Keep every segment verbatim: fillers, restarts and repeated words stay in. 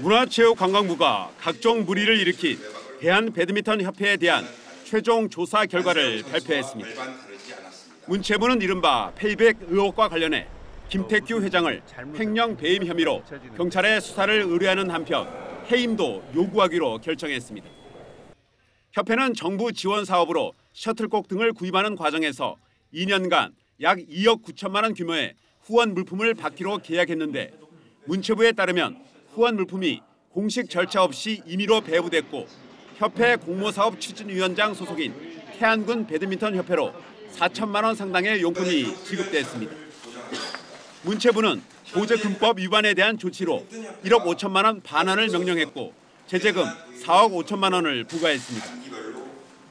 문화체육관광부가 각종 물의를 일으킨 대한배드민턴협회에 대한 최종 조사 결과를 발표했습니다. 문체부는 이른바 페이백 의혹과 관련해 김택규 회장을 횡령 배임 혐의로 경찰에 수사를 의뢰하는 한편 해임도 요구하기로 결정했습니다. 협회는 정부 지원 사업으로 셔틀콕 등을 구입하는 과정에서 이 년간 약 이억 구천만 원 규모의 후원 물품을 받기로 계약했는데 문체부에 따르면 후원 물품이 공식 절차 없이 임의로 배부됐고 협회 공모사업 추진위원장 소속인 태안군 배드민턴 협회로 사천만 원 상당의 용품이 지급됐습니다. 문체부는 보조금법 위반에 대한 조치로 일억 오천만 원 반환을 명령했고 제재금 사억 오천만 원을 부과했습니다.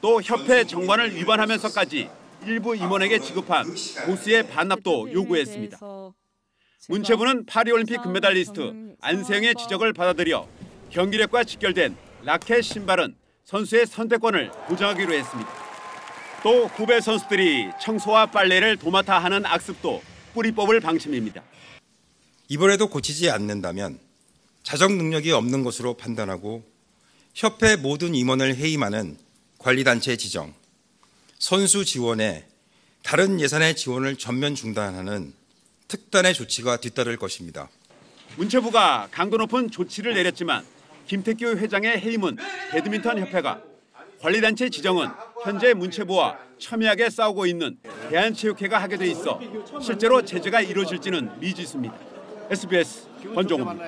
또 협회 정관을 위반하면서까지 일부 임원에게 지급한 보수의 반납도 요구했습니다. 문체부는 파리올림픽 금메달리스트 안세영의 지적을 받아들여 경기력과 직결된 라켓 신발은 선수의 선택권을 보장하기로 했습니다. 또 후배 선수들이 청소와 빨래를 도맡아 하는 악습도 뿌리 뽑을 방침입니다. 이번에도 고치지 않는다면 자정 능력이 없는 것으로 판단하고 협회 모든 임원을 해임하는 관리단체 지정, 선수 지원에 다른 예산의 지원을 전면 중단하는 특단의 조치가 뒤따를 것입니다. 문체부가 강도 높은 조치를 내렸지만 김택규 회장의 해임은 배드민턴 협회가, 관리단체 지정은 현재 문체부와 첨예하게 싸우고 있는 대한체육회가 하게 돼 있어 실제로 제재가 이루어질지는 미지수입니다. 에스비에스 권종호입니다.